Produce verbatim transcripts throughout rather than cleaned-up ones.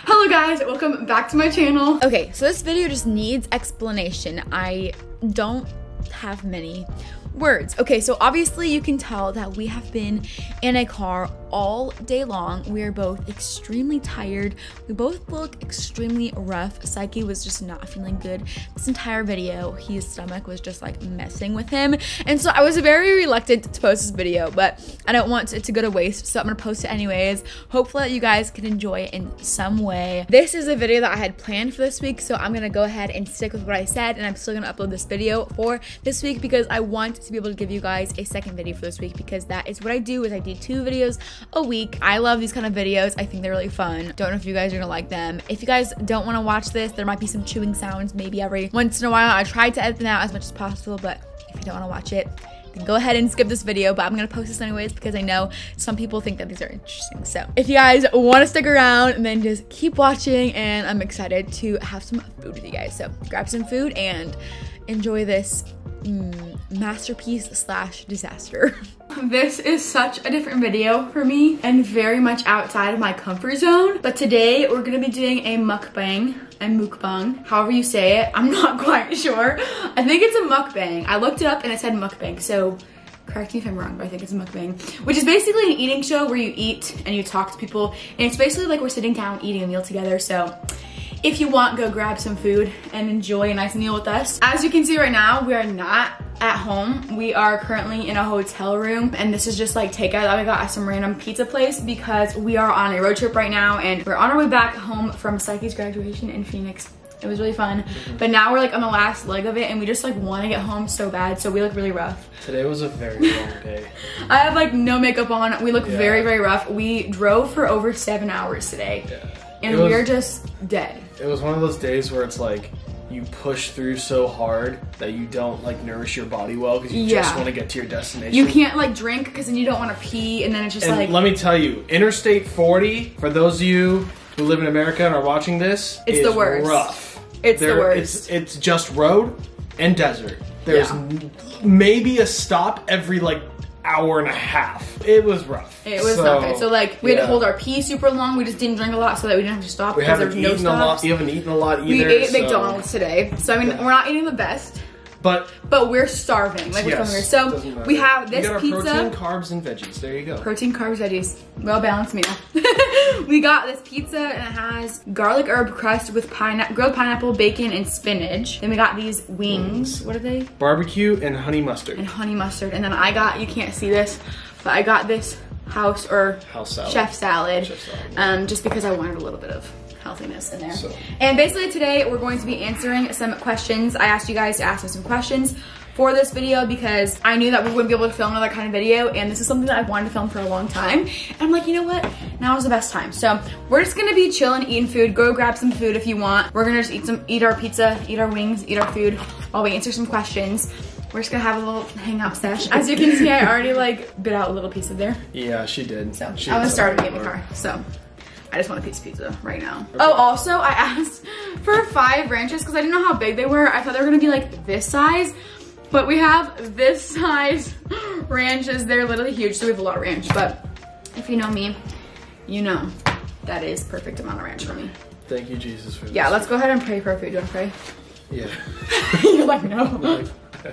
Hello guys, welcome back to my channel. Okay, so this video just needs explanation. I don't have many words. Okay, so obviously you can tell that we have been in a car all day long. We are both extremely tired. We both look extremely rough. Psyche was just not feeling good this entire video. His stomach was just like messing with him. And so I was very reluctant to post this video, but I don't want it to go to waste. So I'm gonna post it anyways. Hopefully that you guys can enjoy it in some way. This is a video that I had planned for this week. So I'm gonna go ahead and stick with what I said. And I'm still gonna upload this video for this week because I want to be able to give you guys a second video for this week, because that is what I do. Is I do two videos a week. I love these kind of videos. I think they're really fun. Don't know if you guys are gonna like them. If you guys don't want to watch this, there might be some chewing sounds maybe every once in a while. I tried to edit them out as much as possible, but if you don't want to watch it, then go ahead and skip this video. But I'm gonna post this anyways because I know some people think that these are interesting. So if you guys want to stick around, then just keep watching, and I'm excited to have some food with you guys. So grab some food and enjoy this Mm, masterpiece slash disaster. This is such a different video for me and very much outside of my comfort zone, but today we're gonna be doing a mukbang and mukbang, however you say it. I'm not quite sure. I think it's a mukbang. I looked it up and it said mukbang, so correct me if I'm wrong, but I think it's a mukbang, which is basically an eating show where you eat and you talk to people, and it's basically like we're sitting down eating a meal together. So if you want, go grab some food and enjoy a nice meal with us. As you can see right now, we are not at home. We are currently in a hotel room, and this is just like takeout that I got at some random pizza place because we are on a road trip right now, and we're on our way back home from Psyche's graduation in Phoenix. It was really fun, but now we're like on the last leg of it, and we just like want to get home so bad, so we look really rough. Today was a very long day. I have like no makeup on. We look yeah. very, very rough. We drove for over seven hours today, yeah. and was, we're just dead. It was one of those days where it's like you push through so hard that you don't like nourish your body well because you yeah. just want to get to your destination. You can't like drink because then you don't want to pee, and then it's just and like. Let me tell you, Interstate forty, for those of you who live in America and are watching this, it's is the worst. Rough. It's there, the worst. It's, it's just road and desert. There's yeah. m maybe a stop every like hour and a half. It was rough. It was so, not good. So like we yeah. had to hold our pee super long. We just didn't drink a lot so that we didn't have to stop. We haven't eaten no a lot. We haven't eaten a lot either. We ate so. McDonald's today. So I mean, yeah. we're not eating the best. But but we're starving. Like yes, we're starving. So we have this we got our pizza. Protein, carbs, and veggies. There you go. Protein, carbs, veggies. Well balanced meal. We got this pizza, and it has garlic herb crust with pineapple, grilled pineapple, bacon, and spinach. Then we got these wings. What are they? Barbecue and honey mustard. And honey mustard. And then I got, you can't see this, but I got this house or house salad. chef salad. Chef salad yeah. um, just because I wanted a little bit of healthiness in there. So. And basically today we're going to be answering some questions. I asked you guys to ask us some questions for this video because I knew that we wouldn't be able to film another kind of video, and this is something that I've wanted to film for a long time. And I'm like, you know what? Now is the best time. So we're just gonna be chilling, eating food. Go grab some food if you want. We're gonna just eat some, eat our pizza, eat our wings, eat our food while we answer some questions. We're just gonna have a little hangout sesh. As you can see, I already like bit out a little piece of there. Yeah, she did. So she I was starting to get in the car, so. I just want a piece of pizza right now. Oh, also I asked for five ranches because I didn't know how big they were. I thought they were gonna be like this size, but we have this size ranches. They're literally huge, so we have a lot of ranch. But if you know me, you know that is perfect amount of ranch for me. Thank you, Jesus, for this. Yeah, let's go ahead and pray for our food. Do you wanna pray? Yeah. You're like, no.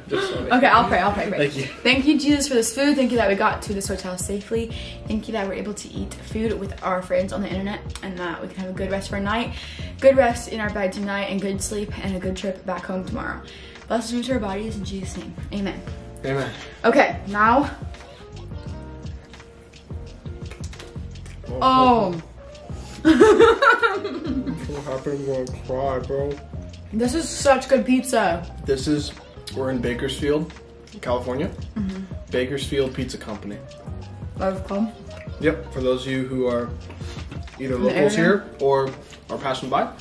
Okay, I'll pray, I'll pray, pray. Thank you. Thank you, Jesus, for this food. Thank you that we got to this hotel safely. Thank you that we're able to eat food with our friends on the internet, and that we can have a good rest for our night, good rest in our bed tonight, and good sleep, and a good trip back home tomorrow. Bless us to our bodies in Jesus' name. Amen. Amen. Okay, now. Oh. I'm so happy I'm gonna cry, bro. This is such good pizza. This is. We're in Bakersfield, California. Mm-hmm. Bakersfield Pizza Company. Love club. Yep. For those of you who are either locals here or are passing by,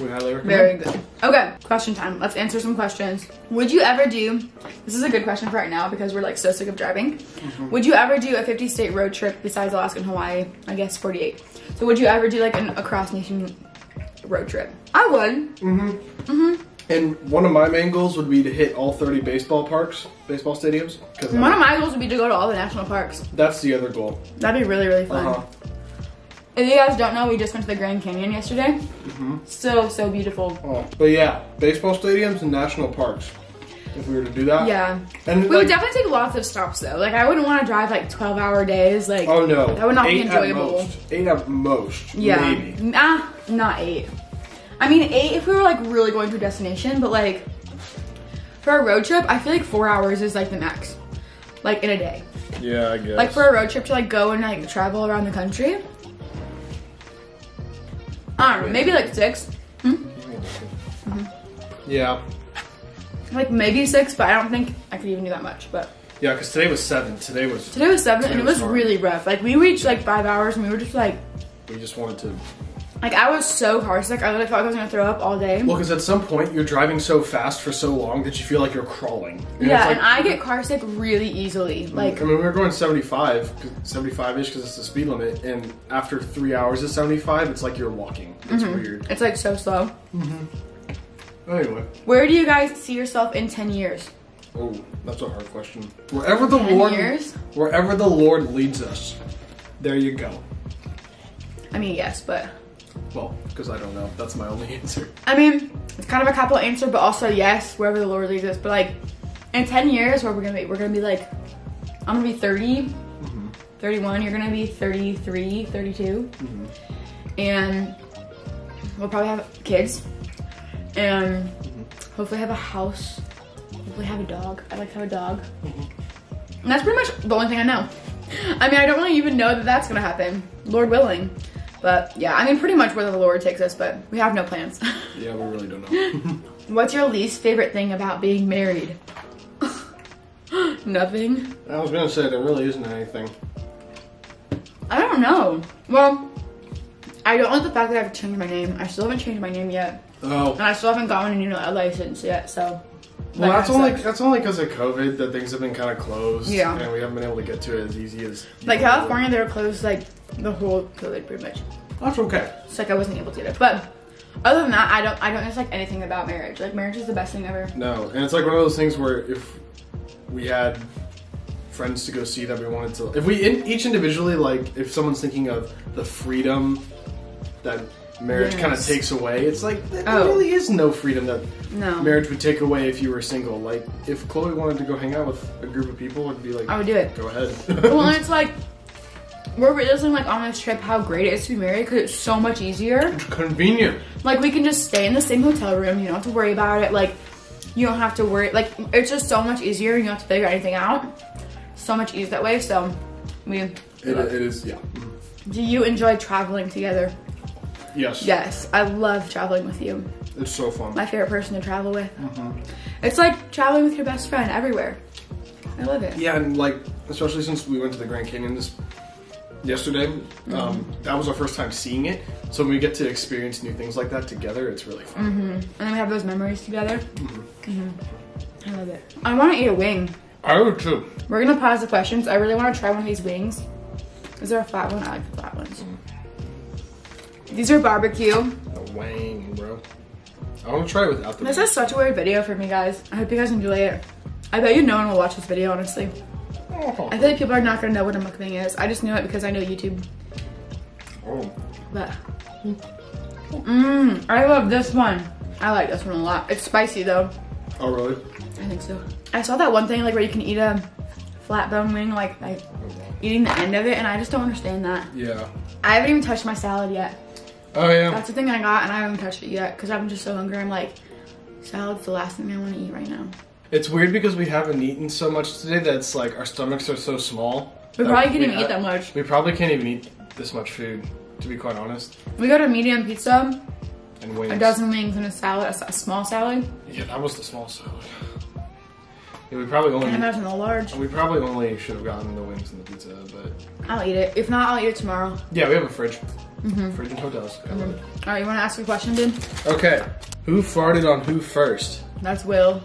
we highly recommend. Very good. Okay, question time. Let's answer some questions. Would you ever do? This is a good question for right now because we're like so sick of driving. Mm-hmm. Would you ever do a fifty state road trip besides Alaska and Hawaii? I guess forty-eight. So would you ever do like an across nation road trip? I would. Mhm. Mhm. And one of my main goals would be to hit all thirty baseball parks, baseball stadiums. Cause one I'm, of my goals would be to go to all the national parks. That's the other goal. That'd be really, really fun. Uh-huh. If you guys don't know, we just went to the Grand Canyon yesterday. Mm-hmm. So, so beautiful. Oh. But yeah, baseball stadiums and national parks. If we were to do that. Yeah. And we like, would definitely take lots of stops though. Like I wouldn't want to drive like twelve hour days. Like, oh no. That would not eight be enjoyable. At most. Eight at most. Yeah. Maybe. Nah, not eight. I mean eight if we were like really going to a destination, but like for a road trip, I feel like four hours is like the max. Like in a day. Yeah, I guess. Like for a road trip to like go and like travel around the country. I don't know, maybe like six. Hmm? Mm-hmm. Yeah. Like maybe six, but I don't think I could even do that much. But yeah, because today was seven. Today was today was seven, today and it was, was really rough. Like we reached like five hours, and we were just like we just wanted to. Like I was so car sick. I literally felt like I was gonna throw up all day. Well, because at some point you're driving so fast for so long that you feel like you're crawling. And yeah, like, and I get car sick really easily. Like I mean, we were going seventy-five, seventy-five-ish, because it's the speed limit, and after three hours of seventy-five, it's like you're walking. It's mm-hmm. weird. It's like so slow. Mm-hmm. Anyway. Where do you guys see yourself in ten years? Oh, that's a hard question. Wherever the Lord years? Wherever the Lord leads us. There you go. I mean, yes, but well, because I don't know. That's my only answer. I mean, it's kind of a couple answer, but also yes, wherever the Lord leads us. But like in ten years, where we're gonna be, we're gonna be like, I'm gonna be thirty, mm-hmm. thirty-one, you're gonna be thirty-three, thirty-two, mm-hmm. and we'll probably have kids. And hopefully have a house, hopefully have a dog. I'd like to have a dog. Mm-hmm. And that's pretty much the only thing I know. I mean, I don't really even know that that's gonna happen, Lord willing. But yeah, I mean, pretty much where the Lord takes us, but we have no plans. Yeah, we really don't know. What's your least favorite thing about being married? Nothing. I was gonna say, there really isn't anything. I don't know. Well, I don't like the fact that I've changed my name. I still haven't changed my name yet. Oh. And I still haven't gotten a new license yet, so. Well, that's only sucks. That's only because of COVID that things have been kind of closed. Yeah. And we haven't been able to get to it as easy as. Like know, California, they were closed like the whole COVID pretty much. That's okay. It's like I wasn't able to do it, but other than that, I don't I don't dislike anything about marriage. Like marriage is the best thing ever. No, and it's like one of those things where if we had friends to go see that we wanted to, if we in, each individually, like if someone's thinking of the freedom that marriage yes. kind of takes away. It's like, there oh. really is no freedom that no. marriage would take away if you were single. Like, if Chloe wanted to go hang out with a group of people, it'd be like, I would do it. Go ahead. Well, it's like, we're realizing like on this trip how great it is to be married because it's so much easier. It's convenient. Like, we can just stay in the same hotel room. You don't have to worry about it. Like, you don't have to worry. Like, it's just so much easier. You don't have to figure anything out. So much easier that way. So, I mean. It, it is, yeah. Do you enjoy traveling together? Yes. Yes, I love traveling with you. It's so fun. My favorite person to travel with. Mm-hmm. It's like traveling with your best friend everywhere. I love it. Yeah, and like, especially since we went to the Grand Canyon this yesterday, mm-hmm. um, that was our first time seeing it. So when we get to experience new things like that together, it's really fun. Mm-hmm. And then we have those memories together. Mm-hmm. Mm-hmm. I love it. I want to eat a wing. I would too. We're going to pause the questions. I really want to try one of these wings. Is there a flat one? I like the flat ones. Mm-hmm. These are barbecue. A wang, bro. I want to try it without the This wings. Is such a weird video for me, guys. I hope you guys enjoy it. I bet you no one will watch this video, honestly. Oh. I feel like people are not going to know what a mukbang is. I just knew it because I know YouTube. Oh. But. Mmm. I love this one. I like this one a lot. It's spicy, though. Oh, really? I think so. I saw that one thing like where you can eat a flat bone wing, like, like okay. eating the end of it, and I just don't understand that. Yeah. I haven't even touched my salad yet. Oh yeah. That's the thing I got and I haven't touched it yet because I'm just so hungry. I'm like, salad's the last thing I want to eat right now. It's weird because we haven't eaten so much today that it's like our stomachs are so small. We probably can't even eat that much. We probably can't even eat this much food, to be quite honest. We got a medium pizza. And wings. A dozen wings and a salad, a, a small salad. Yeah, that was the small salad. Yeah, we probably only. I imagine the large. We probably only should have gotten the wings and the pizza, but. I'll eat it. If not, I'll eat it tomorrow. Yeah, we have a fridge. Mm-hmm. Fridge and hotels. Mm-hmm. All right, you want to ask me a question, dude? Okay. Who farted on who first? That's Will.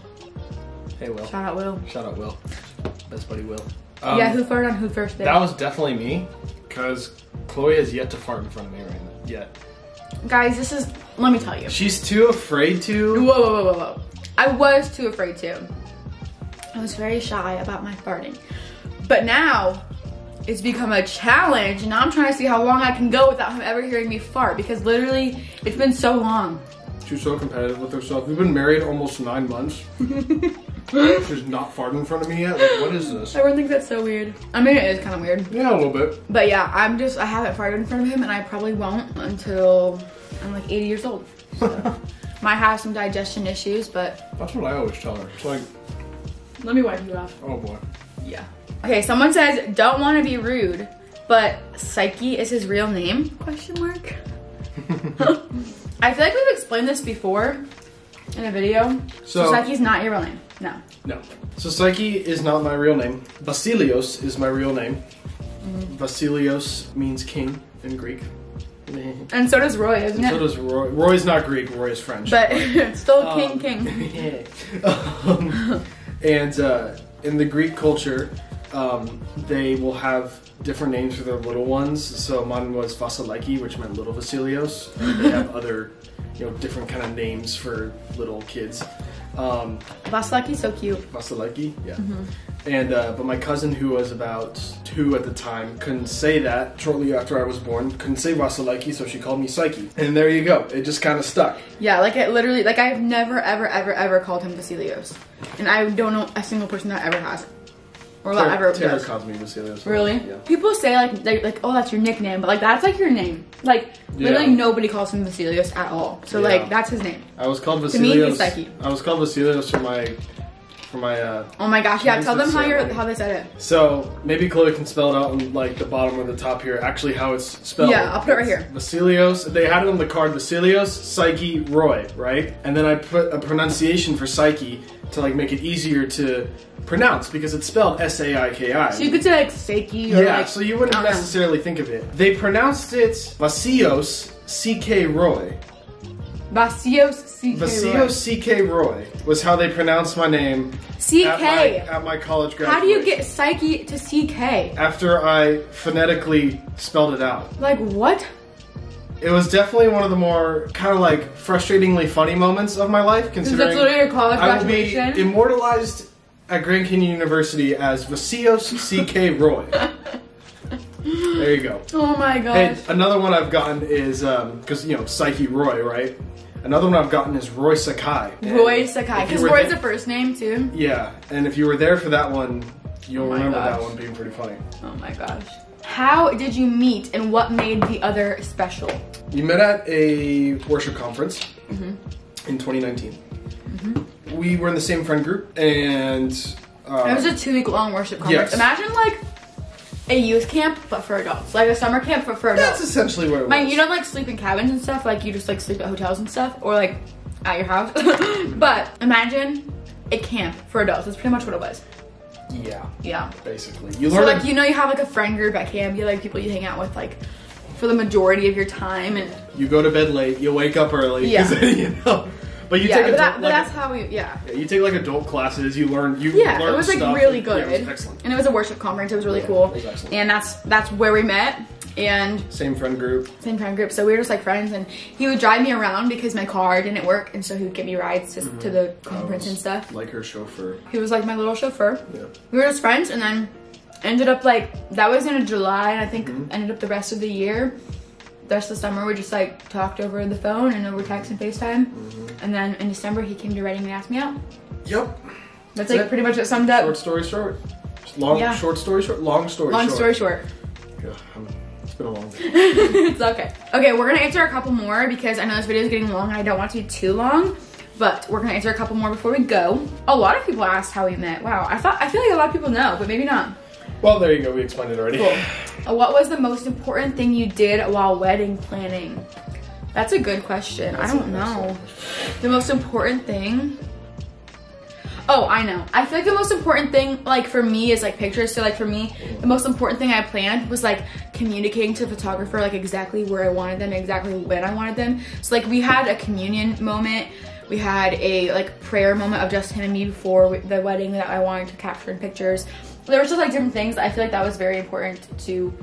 Hey, Will. Shout out, Will. Shout out, Will. Best buddy, Will. Um, yeah, who farted on who first? Babe? That was definitely me, because Chloe has yet to fart in front of me right now. Yet. Guys, this is, let me tell you. She's too afraid to. Whoa, whoa, whoa, whoa. I was too afraid to. I was very shy about my farting. But now, it's become a challenge. Now I'm trying to see how long I can go without him ever hearing me fart. Because literally, it's been so long. She's so competitive with herself. We've been married almost nine months. She's not farting in front of me yet. Like, what is this? Everyone thinks that's so weird. I mean, it is kind of weird. Yeah, a little bit. But yeah, I'm just, I haven't farted in front of him, and I probably won't until I'm like eighty years old. So. Might have some digestion issues, but. That's what I always tell her. It's like. Let me wipe you off. Oh boy. Yeah. Okay, someone says, don't want to be rude, but Psyche is his real name? Question mark. I feel like we've explained this before in a video. So, so Psyche's not your real name. No. No. So Psyche is not my real name. Vasilios is my real name. Mm-hmm. Vasilios means king in Greek. And so does Roy, isn't and it? So does Roy. Roy's not Greek, Roy is French. But, but still um, king, king. Yeah. um, and uh, in the Greek culture, um, they will have different names for their little ones. So mine was Vasiliki, which meant little Vasilios. They have other, you know, different kind of names for little kids. Um, Vasiliki, so cute. Vasiliki, yeah. Mm-hmm. And uh, but my cousin, who was about two at the time, couldn't say that. Shortly after I was born, couldn't say Vasiliki, so she called me Psyche. And there you go. It just kind of stuck. Yeah, like it literally. Like I've never, ever, ever, ever called him Vasilios, and I don't know a single person that ever has, or that ever Taylor does. Calls me Vasilios. Really? Yeah. People say like they like, oh, that's your nickname, but like that's like your name. Like literally yeah. nobody calls him Vasilios at all. So yeah. like that's his name. I was called Vasilios. To me, he's Psyche. I was called Vasilios for my. For my, uh, oh my gosh, yeah, tell them how you're, how they said it. So, maybe Chloe can spell it out on like the bottom or the top here, actually how it's spelled. Yeah, I'll put it right here. Vasilios, they had it on the card, Vasilios, Psyche, Roy, right? And then I put a pronunciation for Psyche to like make it easier to pronounce because it's spelled S A I K I. So you could say like Psyche or yeah, like, so you wouldn't necessarily know. Think of it. They pronounced it Vasilios, C K Roy. Vasilios C K Vasilios C K Roy was how they pronounced my name. C K at my, at my college graduation. How do you get Psyche to C K? After I phonetically spelled it out. Like what? It was definitely one of the more kind of like frustratingly funny moments of my life, considering that's literally your college graduation. I would be immortalized at Grand Canyon University as Vasilios C K Roy. There you go. Oh my gosh. And another one I've gotten is, um, cause you know, Psyche Roy, right? Another one I've gotten is Roy Sakai. And Roy Sakai, cause Roy's the first name too. Yeah, and if you were there for that one, you'll oh remember gosh. that one being pretty funny. Oh my gosh. How did you meet and what made the other special? We met at a worship conference mm-hmm. in twenty nineteen. Mm-hmm. We were in the same friend group and- uh, It was a two week long worship conference. Yes. Imagine like, a youth camp, but for adults. Like a summer camp, but for adults. That's essentially what it was. Like, you don't like sleep in cabins and stuff. Like you just like sleep at hotels and stuff, or like at your house. But imagine a camp for adults. That's pretty much what it was. Yeah. Yeah. Basically, you learn. So like you know, you have like a friend group at camp. You like people you hang out with like for the majority of your time, and you go to bed late. You wake up early. Yeah. You know. But you yeah, take but adult, that, but like, that's how we yeah. yeah. You take like adult classes. You learn you yeah. Learn it was like stuff really good. Yeah, it was excellent. And it was a worship conference. It was really yeah, cool. It was excellent. And that's that's where we met. And same friend group. Same friend group. So we were just like friends. And he would drive me around because my car didn't work. And so he would give me rides to, mm-hmm. to the conference and stuff. Like her chauffeur. He was like my little chauffeur. Yeah. We were just friends, and then ended up like that was in July, and I think mm-hmm. ended up the rest of the year. The rest of the summer we just like talked over the phone and over text and FaceTime. Mm-hmm. And then in December he came to Reading and asked me out. Yep. That's like it. Pretty much it summed up. Short story short. Long yeah. short story short. Long story long short. Long story short. Yeah, it's been a long day. It's okay. Okay, we're gonna answer a couple more because I know this video is getting long and I don't want to be too long. But we're gonna answer a couple more before we go. A lot of people asked how we met. Wow, I thought I feel like a lot of people know, but maybe not. Well, there you go. We explained it already. Cool. What was the most important thing you did while wedding planning? That's a good question. That's I don't know. The most important thing? Oh, I know. I feel like the most important thing, like for me, is like pictures. So like for me, the most important thing I planned was like communicating to the photographer like exactly where I wanted them, exactly when I wanted them. So like we had a communion moment. We had a like prayer moment of just him and me before the wedding that I wanted to capture in pictures. There were just like different things. I feel like that was very important to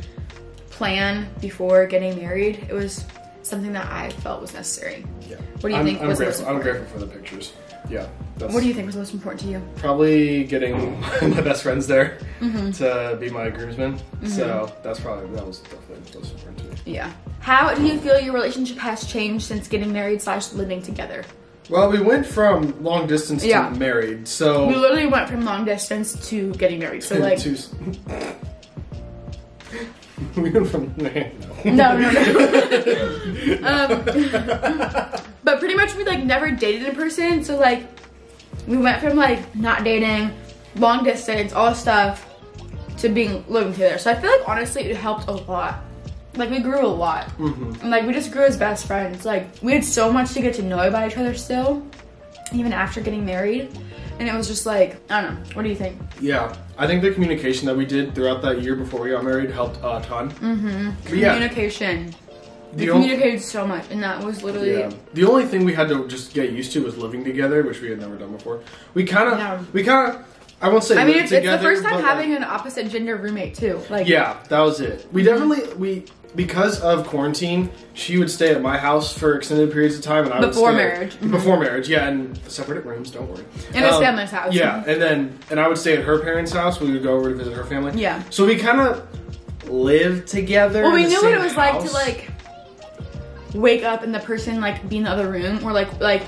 plan before getting married. It was something that I felt was necessary. Yeah. What do you I'm, think I'm was grateful, most important? I'm grateful for the pictures. Yeah. That's what do you think was most important to you? Probably getting my best friends there mm-hmm. to be my groomsmen. Mm-hmm. So that's probably, that was definitely most important to me. Yeah. How do you feel your relationship has changed since getting married slash living together? Well, we went from long distance yeah. to married, so... We literally went from long distance to getting married, so like... to... we went from... No, no, no. no. um, but pretty much we like never dated in person, so like... We went from like not dating, long distance, all stuff, to being living together. So I feel like honestly it helped a lot. Like we grew a lot, mm-hmm. and like we just grew as best friends. Like we had so much to get to know about each other still, even after getting married. And it was just like, I don't know. What do you think? Yeah, I think the communication that we did throughout that year before we got married helped a ton. Mm-hmm. But communication. Yeah. We communicated so much, and that was literally... Yeah. The only thing we had to just get used to was living together, which we had never done before. We kind of, yeah. we kind of, I won't say I mean, it's, together, it's the first time having like, an opposite gender roommate, too. Like, yeah, that was it. We mm-hmm. definitely, we... Because of quarantine, she would stay at my house for extended periods of time, and I before would stay marriage. At, mm-hmm. Before marriage, yeah, and separate rooms. Don't worry. And um, I stay at my house. Yeah, and then and I would stay at her parents' house. We would go over to visit her family. Yeah. So we kind of lived together. Well, we in the knew same what it was house. Like to like wake up and the person like be in the other room, or like like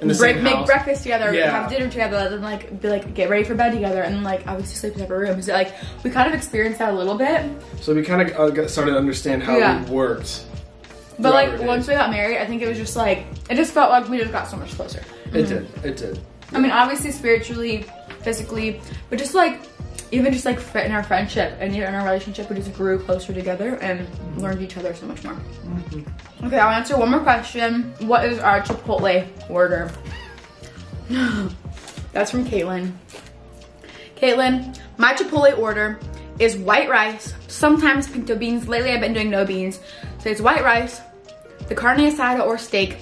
in the break, same house. Make breakfast together, yeah. have dinner together, and like be like get ready for bed together, and like obviously sleep in separate rooms. So, like we kind of experienced that a little bit. So we kind of uh, started to understand how yeah. we worked. But like once we got married, I think it was just like, it just felt like we just got so much closer. Mm-hmm. It did, it did. Yeah. I mean obviously spiritually, physically, but just like, even just like in our friendship and in our relationship, we just grew closer together and mm-hmm. learned each other so much more. Mm-hmm. Okay, I'll answer one more question. What is our Chipotle order? That's from Caitlin. Caitlin, my Chipotle order is white rice, sometimes pinto beans. Lately I've been doing no beans. So it's white rice, the carne asada or steak.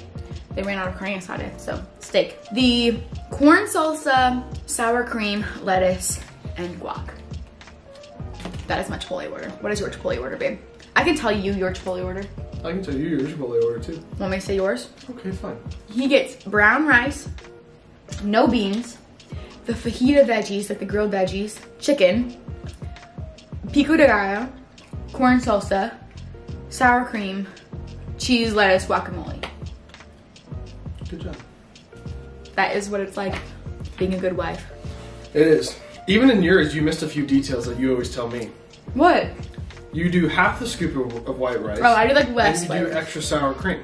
They ran out of carne asada, so steak. The corn salsa, sour cream, lettuce, and guac. That is my Chipotle order. What is your Chipotle order, babe? I can tell you your Chipotle order. I can tell you your Chipotle order too. Want me to say yours? Okay, fine. He gets brown rice, no beans, the fajita veggies, like the grilled veggies, chicken, pico de gallo, corn salsa, sour cream, cheese, lettuce, guacamole. Good job. That is what it's like being a good wife. It is. Even in yours, you missed a few details that you always tell me. What? You do half the scoop of, of white rice. Oh, I do like less. And you do rice. Extra sour cream.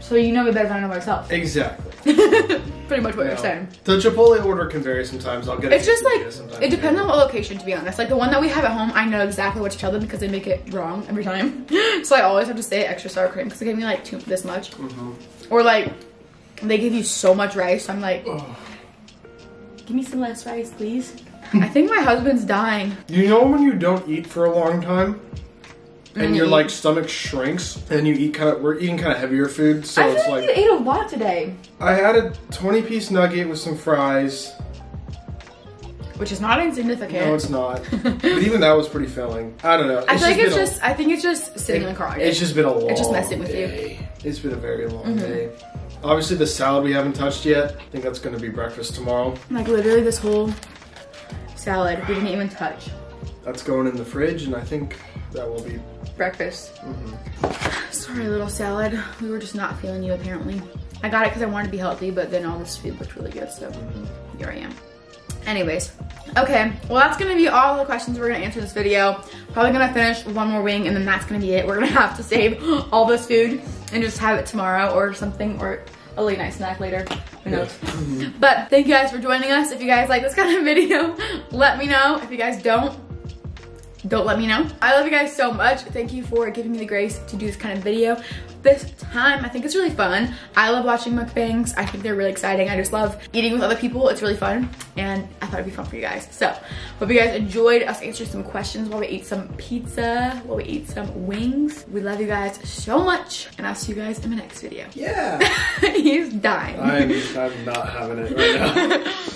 So you know me better than I know myself. Exactly. Pretty much what no. you're saying. The Chipotle order can vary sometimes. I'll get it. It's just like, it depends on what location, to be honest. Like the one that we have at home, I know exactly what to tell them because they make it wrong every time. So I always have to say extra sour cream because they give me like two, this much. Mm-hmm. Or like, they give you so much rice, so I'm like, oh. Give me some less rice, please. I think my husband's dying. You know when you don't eat for a long time and mm-hmm. your like stomach shrinks and you eat kind of, we're eating kind of heavier food, so I it's like, like. You ate a lot today. I had a twenty piece nugget with some fries. Which is not insignificant. No, it's not. But even that was pretty filling. I don't know. I think it's just, I think it's just sitting it, in the car. It's just been a long It's just messing with you. It's been a very long mm-hmm. day. Obviously the salad we haven't touched yet. I think that's gonna be breakfast tomorrow. Like literally this whole salad we didn't even touch. That's going in the fridge and I think that will be breakfast. Mm-hmm. Sorry little salad, we were just not feeling you apparently. I got it because I wanted to be healthy, but then all this food looked really good, so mm-hmm. here I am. Anyways, okay, well that's gonna be all the questions we're gonna answer in this video. Probably gonna finish one more wing and then that's gonna be it. We're gonna have to save all this food and just have it tomorrow or something, or a late night snack later, who knows. But thank you guys for joining us. If you guys like this kind of video, let me know. If you guys don't, don't let me know. I love you guys so much. Thank you for giving me the grace to do this kind of video this time. I think it's really fun. I love watching mukbangs. I think they're really exciting. I just love eating with other people. It's really fun. And I thought it'd be fun for you guys. So, hope you guys enjoyed us answering some questions while we ate some pizza, while we ate some wings. We love you guys so much. And I'll see you guys in my next video. Yeah. He's dying. I'm, I'm not having it right now.